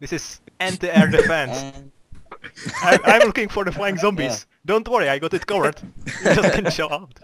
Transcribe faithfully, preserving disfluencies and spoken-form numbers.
This is anti-air defense. I, I'm looking for the flying zombies. Yeah. Don't worry, I got it covered. You just can chill out.